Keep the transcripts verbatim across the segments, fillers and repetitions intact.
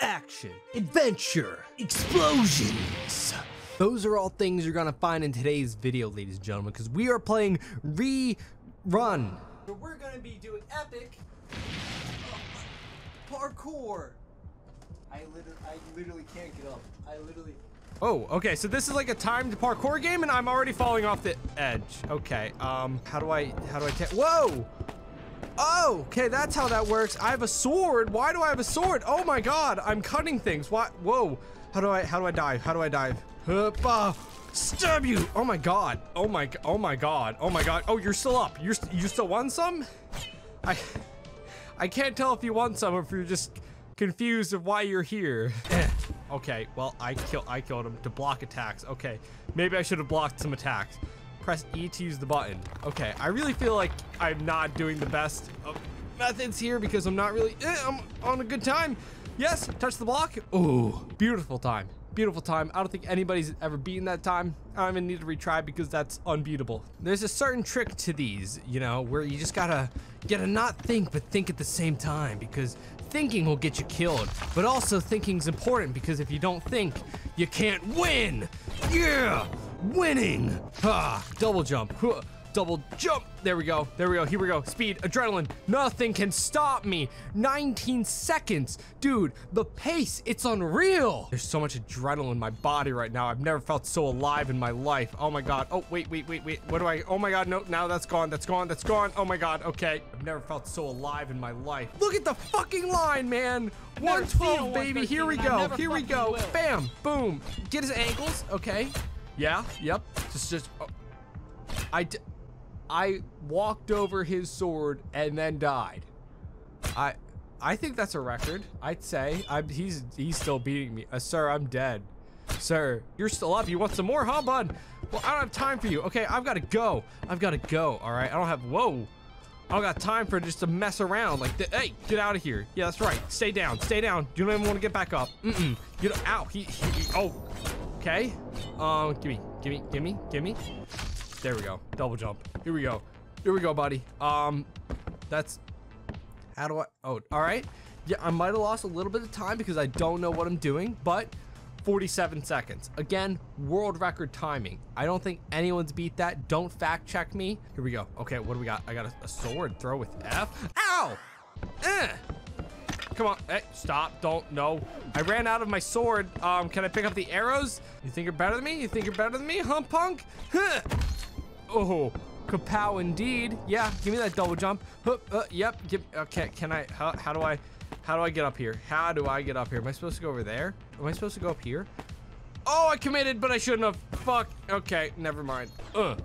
action, adventure, explosions. Those are all things you're gonna find in today's video, ladies and gentlemen, because we are playing Rerun. So we're gonna be doing epic parkour. I literally, I literally can't get up. I literally. Oh, okay. So this is like a timed parkour game, and I'm already falling off the edge. Okay. Um, how do I? How do I? Whoa! Oh, okay. That's how that works. I have a sword. Why do I have a sword? Oh my God! I'm cutting things. What? Whoa! How do I? How do I dive? How do I dive? Hoppa! Stab you! Oh my God! Oh my! Oh my God! Oh my God! Oh, you're still up. You're you still want some? I I can't tell if you want some or if you're just confused of why you're here. Okay, well, I kill I killed him to block attacks. Okay, maybe I should have blocked some attacks. Press E to use the button. Okay, I really feel like I'm not doing the best of methods here because I'm not really. Eh, I'm on a good time. Yes, touch the block. Oh, beautiful time. Beautiful time. I don't think anybody's ever beaten that time. I don't even need to retry because that's unbeatable. There's a certain trick to these, you know, where you just gotta get to not think, but think at the same time, because thinking will get you killed. But also thinking's important, because if you don't think, you can't win. Yeah, winning. Ah, double jump, huh, double jump. There we go, there we go, here we go. Speed, adrenaline, nothing can stop me. nineteen seconds, dude, the pace, it's unreal. There's so much adrenaline in my body right now. I've never felt so alive in my life. Oh my God, oh, wait, wait, wait, wait. What do I, oh my God, no, now that's gone, that's gone, that's gone. Oh my God, okay. I've never felt so alive in my life. Look at the fucking line, man. one twelve, baby, here we go, here we go. Bam, boom, get his ankles, okay. Yeah, yep, just, just, oh. I did. I walked over his sword and then died. I I think that's a record, I'd say. I'm, he's he's still beating me. Uh, sir, I'm dead. Sir, you're still up. You want some more, huh, bud? Well, I don't have time for you. Okay, I've got to go. I've got to go, all right? I don't have, whoa. I don't got time for just to mess around. Like, the, hey, get out of here. Yeah, that's right. Stay down, stay down. You don't even want to get back up. Mm-mm. You know, ow, he, he, he, oh. Okay. Um, gimme, gimme, gimme, gimme. There we go. Double jump. Here we go. Here we go, buddy. Um, that's, how do I, oh, all right. Yeah, I might've lost a little bit of time because I don't know what I'm doing, but forty-seven seconds. Again, world record timing. I don't think anyone's beat that. Don't fact check me. Here we go. Okay, what do we got? I got a, a sword throw with F. Ow! Eh. Come on, hey, stop, don't, no. I ran out of my sword. Um, can I pick up the arrows? You think you're better than me? You think you're better than me, huh, punk? Huh. Oh, kapow indeed. Yeah, give me that double jump. Uh, uh, yep, give, okay, can I, how, how do I, how do I get up here? How do I get up here? Am I supposed to go over there? Am I supposed to go up here? Oh, I committed, but I shouldn't have. Fuck, okay, never mind. Ugh.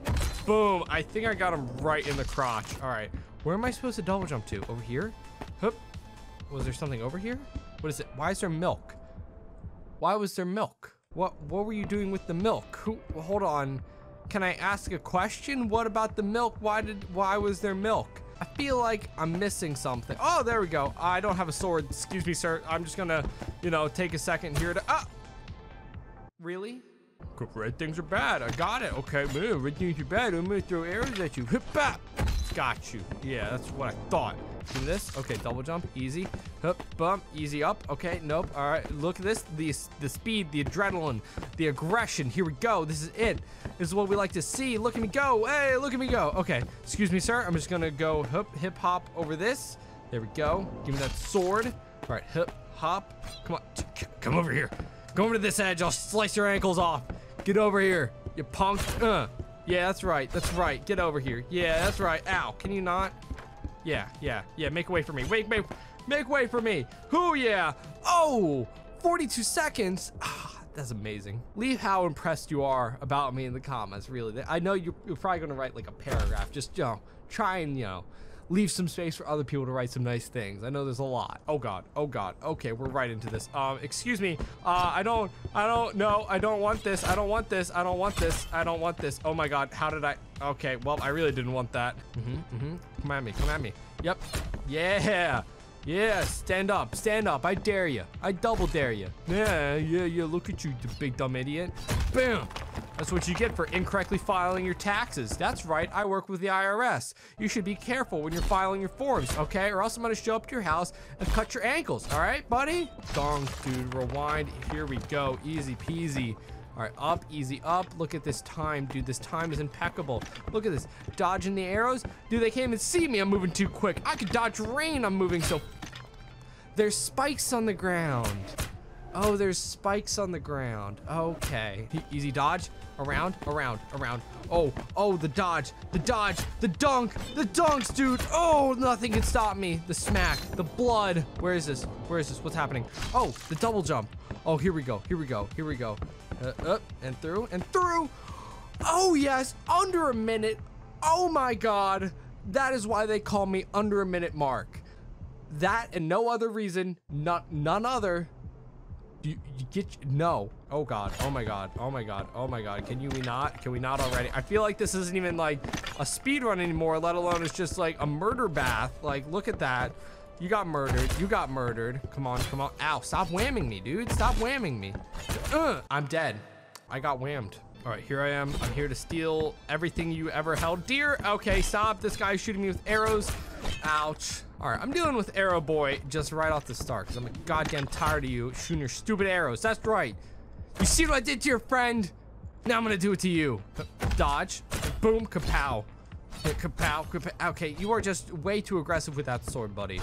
Boom, I think I got him right in the crotch. All right, where am I supposed to double jump to? Over here? Hup. Was there something over here? What is it? Why is there milk? Why was there milk? What, what were you doing with the milk? Who, hold on. Can I ask a question? What about the milk? Why did, why was there milk? I feel like I'm missing something. Oh, there we go. I don't have a sword. Excuse me, sir. I'm just gonna, you know, take a second here to, ah! Really? Red things are bad. I got it. Okay, man, red things are bad. I'm gonna throw arrows at you. Hip bap! Got you. Yeah, that's what I thought. Do this. Okay, double jump. Easy. Hup, bump. Easy up. Okay, nope. All right, look at this. The, the speed, the adrenaline, the aggression. Here we go. This is it. This is what we like to see. Look at me go. Hey, look at me go. Okay, excuse me, sir. I'm just going to go hup, hip hop over this. There we go. Give me that sword. All right, hip hop. Come on. Come over here. Go over to this edge. I'll slice your ankles off. Get over here, you punk. Uh. Yeah, that's right. That's right. Get over here. Yeah, that's right. Ow. Can you not? Yeah, yeah, yeah, make way for me. Wait, make, make way for me. Who, yeah. Oh, forty-two seconds. Ah, that's amazing. Leave how impressed you are about me in the comments, really. I know you're, you're probably gonna write like a paragraph. Just, you know, try and, you know, leave some space for other people to write some nice things. I know there's a lot. Oh God, oh God. Okay, we're right into this. Um, excuse me, uh, I don't, I don't know. I don't want this, I don't want this, I don't want this, I don't want this. Oh my God, how did I? Okay, well, I really didn't want that. Mm-hmm, mm-hmm. Come at me, come at me. Yep, yeah, yeah, stand up, stand up, I dare you. I double dare you. Yeah, yeah, yeah, look at you, you big dumb idiot. Bam, That's what you get for incorrectly filing your taxes. That's right, I work with the I R S. You should be careful when you're filing your forms, okay? Or else I'm gonna show up to your house and cut your ankles, all right, buddy? Dong, dude, rewind, here we go, easy peasy. All right, up, easy, up. Look at this time, dude. This time is impeccable. Look at this, dodging the arrows. Dude, they can't even see me, I'm moving too quick. I could dodge rain, I'm moving so. There's spikes on the ground. Oh, there's spikes on the ground. Okay, easy dodge, around, around, around. Oh, oh, the dodge, the dodge, the dunk, the dunks, dude. Oh, nothing can stop me. The smack, the blood. Where is this? Where is this? What's happening? Oh, the double jump. Oh, here we go, here we go, here we go. Uh, up and through and through. Oh yes, under a minute. Oh my God. That is why they call me under a minute Mark. That and no other reason, not none other. You, you get no. Oh God. Oh my God. Oh my God. Oh my God. Can you we not? Can we not already? I feel like this isn't even like a speed run anymore, let alone it's just like a murder bath. Like, look at that. You got murdered. You got murdered. Come on, come on. Ow, stop whamming me, dude. Stop whamming me. Uh, I'm dead. I got whammed. All right, here I am. I'm here to steal everything you ever held dear. Okay, stop. This guy's shooting me with arrows. Ouch. All right, I'm dealing with Arrow Boy just right off the start because I'm goddamn tired of you shooting your stupid arrows. That's right. You see what I did to your friend? Now I'm going to do it to you. Dodge. Boom, kapow. Kapow, kapow. Okay, you are just way too aggressive with that sword, buddy.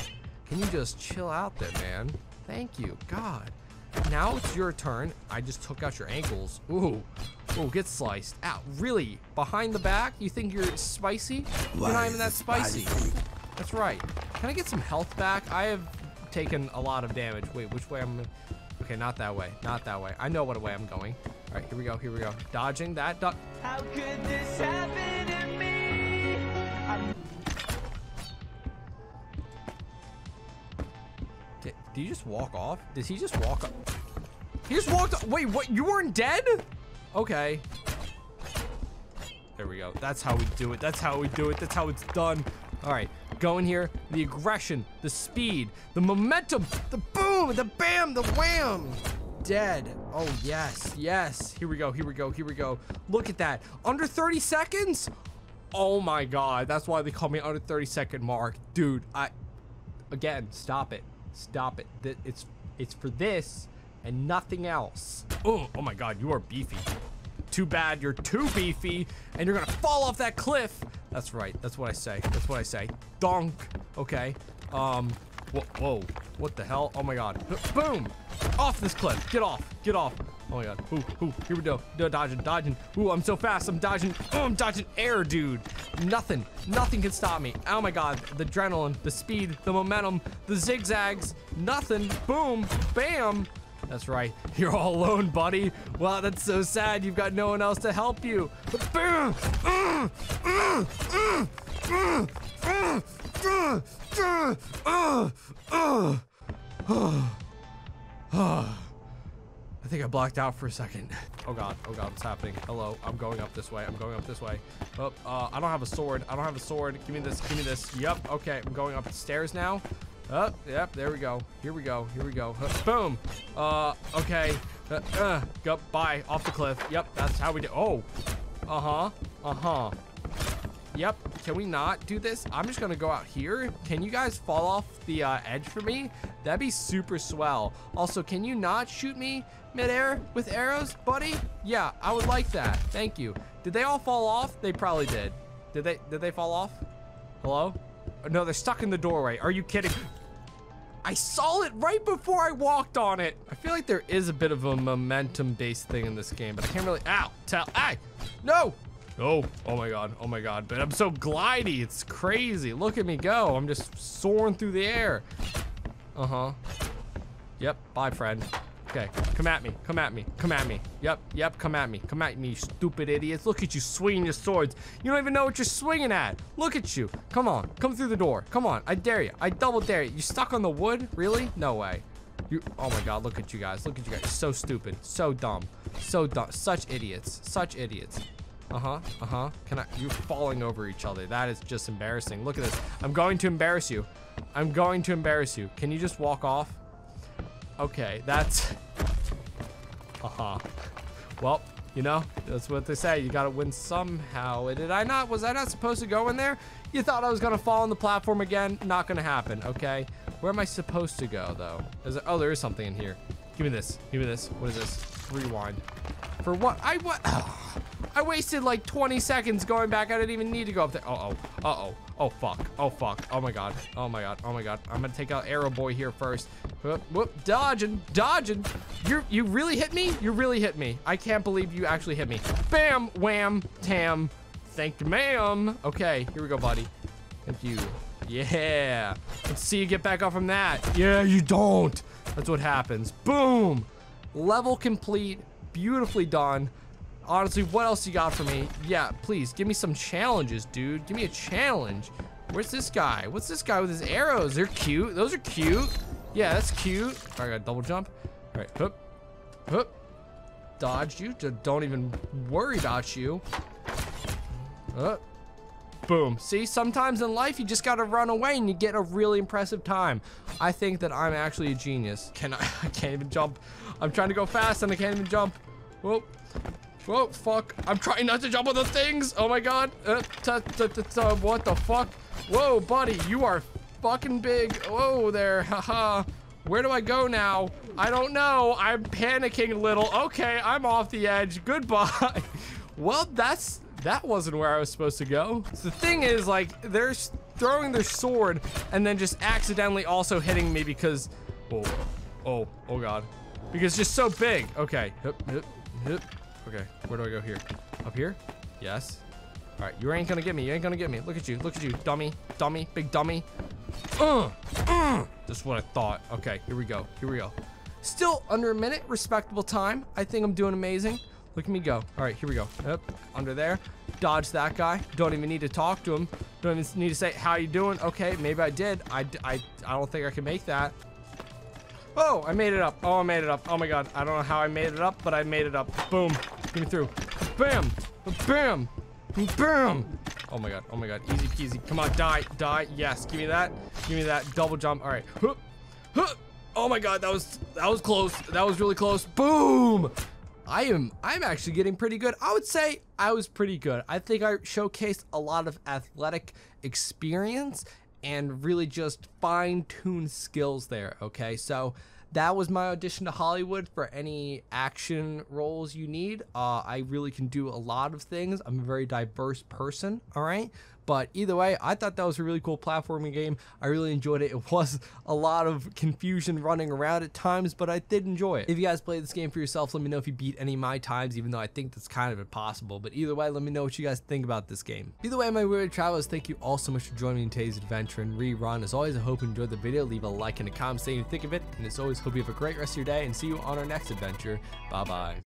Can you just chill out there, man? Thank you, God. Now it's your turn. I just took out your ankles. Ooh, ooh, get sliced. Ow, really? Behind the back? You think you're spicy? You're not even that spicy. That's right. Can I get some health back? I have taken a lot of damage. Wait, which way am I? Okay, not that way, not that way. I know what way I'm going. All right, here we go, here we go. Dodging that, do- How could this happen to me? I'm Did you just walk off? Did he just walk up? He just walked up. Wait, what? You weren't dead? Okay. There we go. That's how we do it. That's how we do it. That's how it's done. All right. Go in here. The aggression, the speed, the momentum, the boom, the bam, the wham. Dead. Oh, yes. Yes. Here we go. Here we go. Here we go. Look at that. Under thirty seconds? Oh, my God. That's why they call me under thirty second Mark. Dude, I... Again, stop it. Stop it. It's it's for this and nothing else. Oh, oh my God, you are beefy. Too bad you're too beefy and you're gonna fall off that cliff. That's right, that's what I say, that's what I say. Donk, okay. Um, whoa, whoa, what the hell? Oh my God, boom, off this cliff, get off, get off. Oh my God, ooh, ooh, here we go, dodging, dodging. Ooh, I'm so fast, I'm dodging, oh, I'm dodging air, dude. Nothing, nothing can stop me. Oh my God, the adrenaline, the speed, the momentum, the zigzags, nothing, boom, bam. That's right, you're all alone, buddy. Wow, that's so sad, you've got no one else to help you. Boom, uh, uh, uh, uh, uh, uh, uh, uh, uh, uh, uh. I think I blacked out for a second. Oh God, oh God, what's happening? Hello, I'm going up this way, I'm going up this way. Oh, uh, I don't have a sword, I don't have a sword. Give me this, give me this, yep, okay, I'm going up the stairs now. Oh, yep, there we go, here we go, here we go. Huh, boom, uh, okay, uh, uh, go, bye, off the cliff. Yep, that's how we do, oh, uh-huh, uh-huh. Yep, can we not do this? I'm just gonna go out here. Can you guys fall off the uh, edge for me? That'd be super swell. Also, can you not shoot me midair with arrows, buddy? Yeah, I would like that, thank you. Did they all fall off? They probably did. Did they, did they fall off? Hello? No, they're stuck in the doorway, are you kidding? I saw it right before I walked on it. I feel like there is a bit of a momentum-based thing in this game, but I can't really, ow, tell, ay, no! Oh, oh my God, oh my God, but I'm so glidey, it's crazy. Look at me go, I'm just soaring through the air. Uh-huh, yep, bye friend. Okay, come at me, come at me, come at me. Yep, yep, come at me, come at me, you stupid idiots. Look at you swinging your swords. You don't even know what you're swinging at. Look at you, come on, come through the door. Come on, I dare you, I double dare you. You stuck on the wood, really? No way. You, oh my God, look at you guys, look at you guys. So stupid, so dumb, so dumb, such idiots, such idiots. Uh-huh, uh-huh. Can I, you're falling over each other. That is just embarrassing. Look at this. I'm going to embarrass you. I'm going to embarrass you. Can you just walk off? Okay, that's, uh-huh. Well, You know, that's what they say. You gotta win somehow. Did I not? Was I not supposed to go in there? You thought I was gonna fall on the platform again? Not gonna happen, okay? Where am I supposed to go, though? Is there, oh, there is something in here. Give me this. Give me this. What is this? Rewind. For what? I what? Oh, I wasted like twenty seconds going back. I didn't even need to go up there. Uh-oh. Uh-oh. Oh, fuck. Oh, fuck. Oh, my God. Oh, my God. Oh, my God. I'm gonna take out Arrow Boy here first. Whoop, whoop. Dodging. Dodging. You you really hit me? You really hit me. I can't believe you actually hit me. Bam. Wham. Tam. Thank you, ma'am. Okay. Here we go, buddy. Thank you. Yeah. Let's see you get back up from that. Yeah, you don't. That's what happens. Boom. Level complete. Beautifully done. Honestly, what else you got for me? Yeah, please, give me some challenges, dude. Give me a challenge. Where's this guy? What's this guy with his arrows? They're cute. Those are cute. Yeah, that's cute. All right, I got a double jump. All right, hoop, hoop. Dodged you. Don't even worry about you. Uh, boom. See, sometimes in life, you just got to run away and you get a really impressive time. I think that I'm actually a genius. Can I? I can't even jump. I'm trying to go fast and I can't even jump. Whoa. Whoa, fuck. I'm trying not to jump on the things. Oh, my God. Uh, t t t t what the fuck? Whoa, buddy. You are fucking big. Whoa there. Haha. Where do I go now? I don't know. I'm panicking little. Okay, I'm off the edge. Goodbye. Well, that's... that wasn't where I was supposed to go. So the thing is, like, they're throwing their sword and then just accidentally also hitting me because... oh, oh, oh, God. Because it's just so big. Okay. Hip, hip, hip. Okay, where do I go here? Up here? Yes. All right, you ain't gonna get me. You ain't gonna get me. Look at you. Look at you, dummy. Dummy. Big dummy. Uh, uh, that's what I thought. Okay, here we go. Here we go. Still under a minute. Respectable time. I think I'm doing amazing. Look at me go. All right, here we go. Yep, under there. Dodge that guy. Don't even need to talk to him. Don't even need to say, how you doing? Okay, maybe I did. I, I, I don't think I can make that. Oh, I made it up. Oh, I made it up. Oh, my God. I don't know how I made it up, but I made it up. Boom. Get me through. Bam. Bam. Bam. Oh, my God. Oh, my God. Easy peasy. Come on. Die. Die. Yes. Give me that. Give me that. Double jump. All right. Oh, my God. That was that was close. That was really close. Boom. I am I'm actually getting pretty good. I would say I was pretty good. I think I showcased a lot of athletic experience and really just fine-tuned skills there, okay? So that was my audition to Hollywood. For any action roles you need, uh, I really can do a lot of things. I'm a very diverse person, all right? But either way, I thought that was a really cool platforming game. I really enjoyed it. It was a lot of confusion running around at times, but I did enjoy it. If you guys played this game for yourself, let me know if you beat any of my times, even though I think that's kind of impossible. But either way, let me know what you guys think about this game. Either way, my weird travelers, thank you all so much for joining me in today's adventure and Rerun. As always, I hope you enjoyed the video. Leave a like and a comment saying you think of it. And as always, hope you have a great rest of your day and see you on our next adventure. Bye-bye.